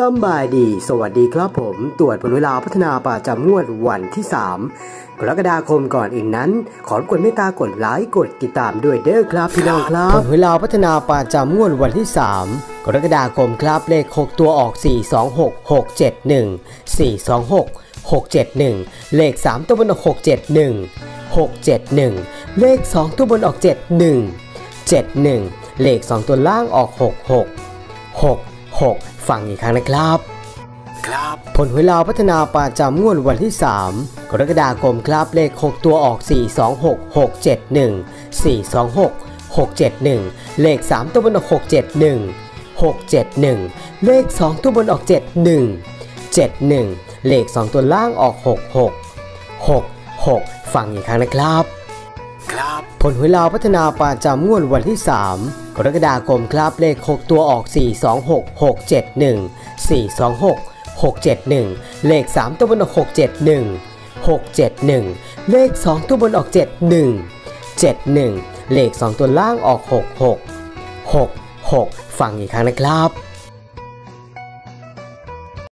สบายดีสวัสดีครับผมตรวจผลเวลาพัฒนาประจำงวดวันที่3กรกฎาคมก่อนอื่นนั้นขอกดเมตตากดไลค์กดติดตามด้วยเด้อครับพี่น้องครับผลเวลาพัฒนาประจำงวดวันที่3กรกฎาคมครับเลข6ตัวออก426 671 426 671เลข3ตัวบนออก671 671เลข2ตัวบนออก71 71เลข2ตัวล่างออก66 66ฟังอีกครั้งนะครับผลหวยลาวพัฒนาประจำงวดวันที่3กรกฎาคมครับเลข6ตัวออก426 671 426 671เลข3ตัวบนออก671 671เลข2ตัวบนออก71 71เลข2ตัวล่างออก66 66ฟังอีกครั้งนะครับผลหวยลาวพัฒนาประจำงวดวันที่3กรกฎาคมครับเลข6ตัวออก426 671 426 671เลข3ตัวบนออก671 671เลข2ตัวบนออก71 71เลข2ตัวล่างออก66 66ฟังอีกครั้งนะครับ